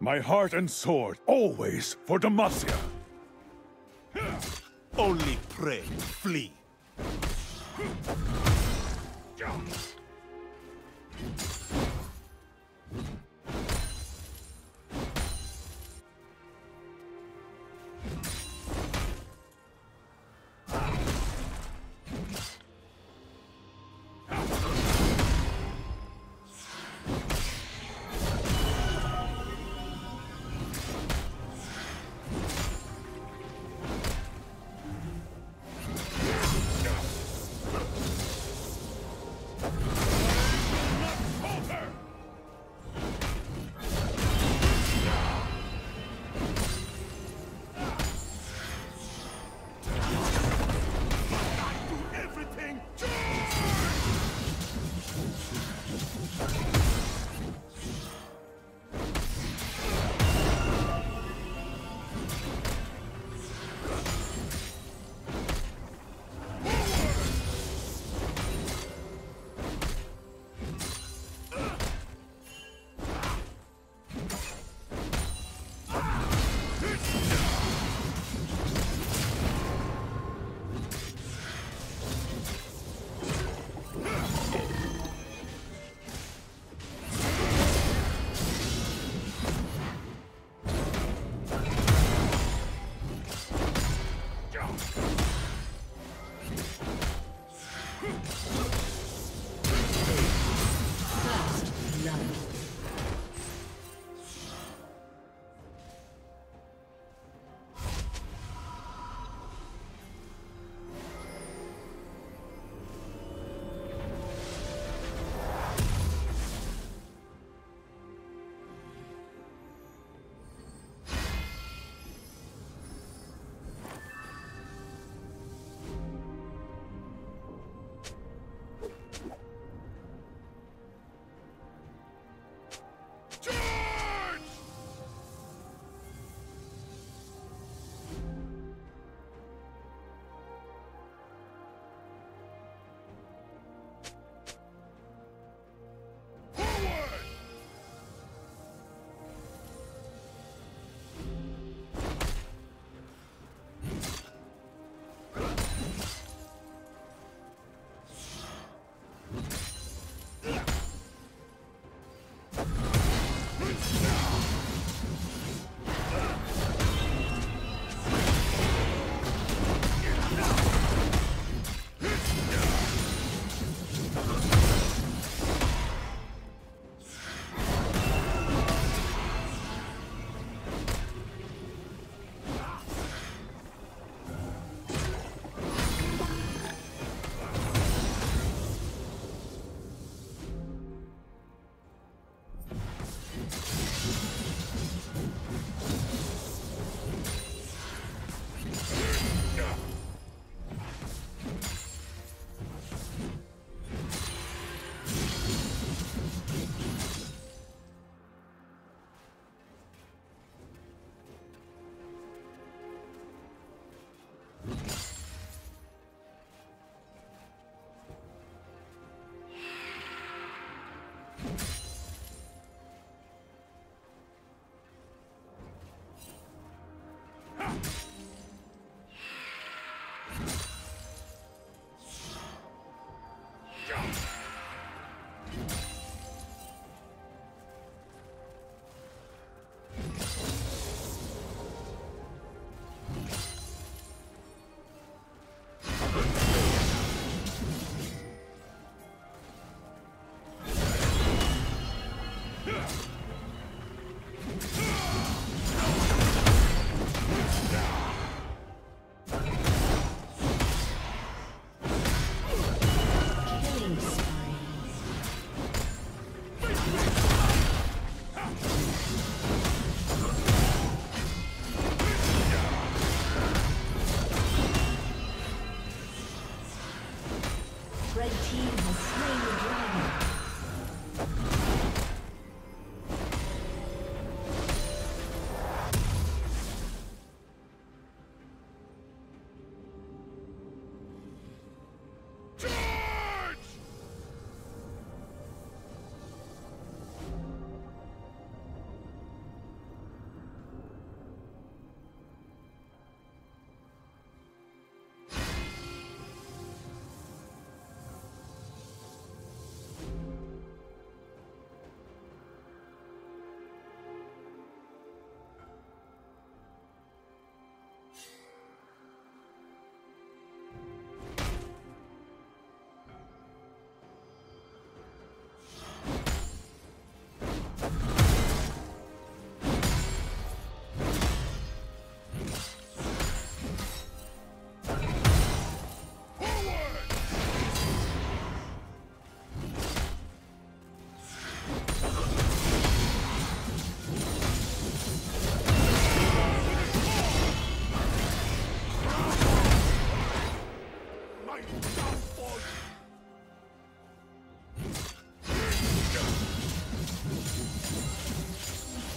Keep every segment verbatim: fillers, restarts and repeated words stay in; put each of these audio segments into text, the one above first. My heart and sword, always for Demacia! Only pray, flee! You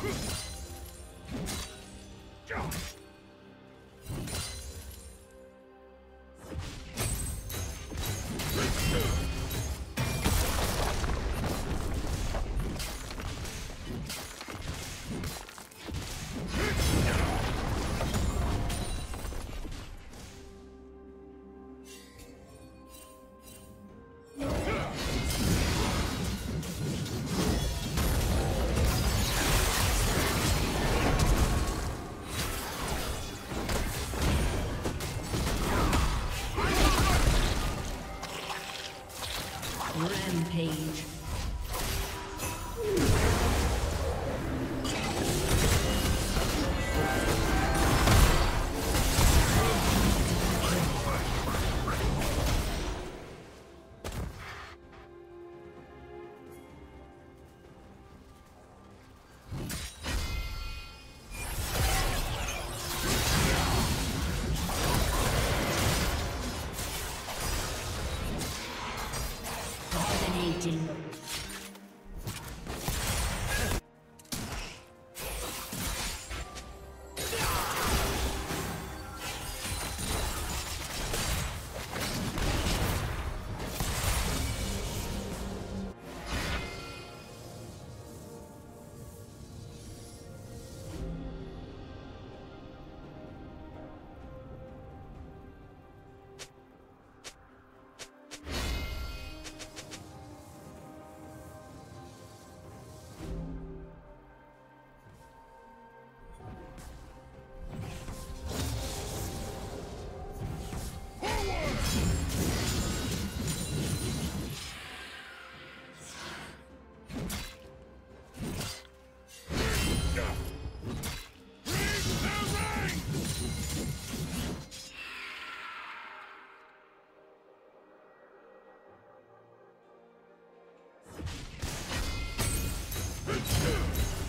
Rampage.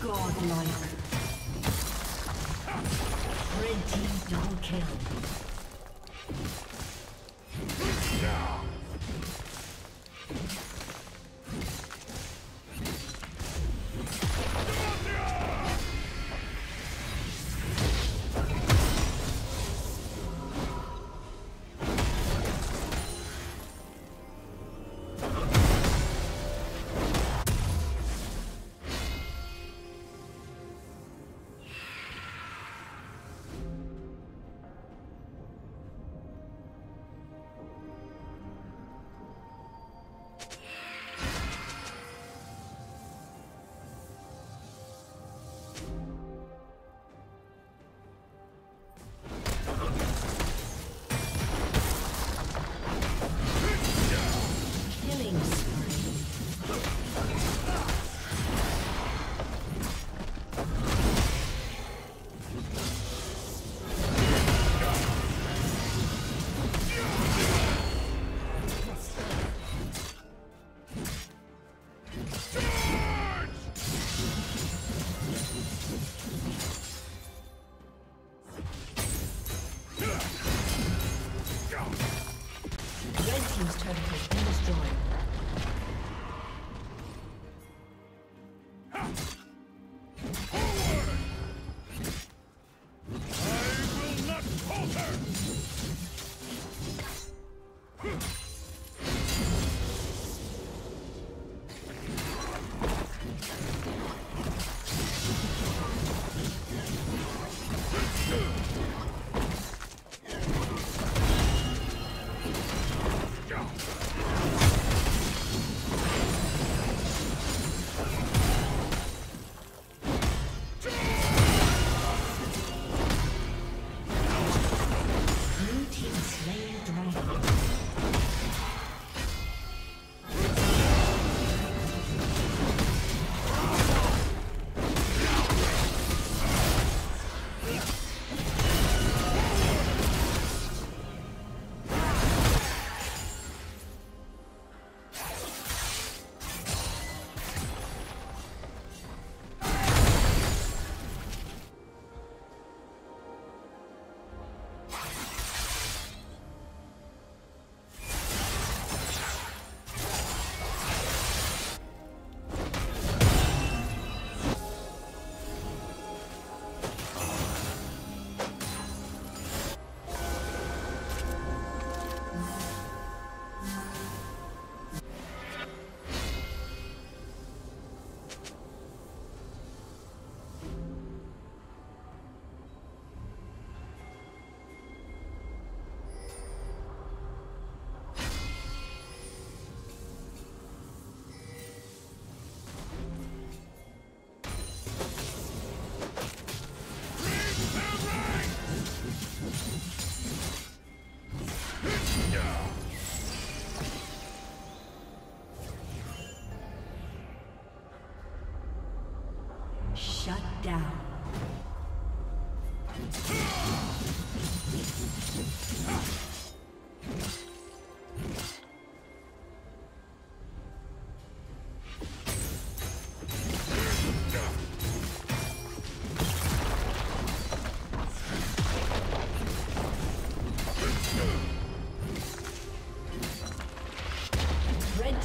Godlike. Red team double kill. Shut down. Red team's turret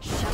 Shut down.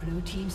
Blue team's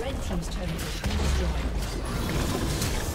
Red team's turret has been destroyed.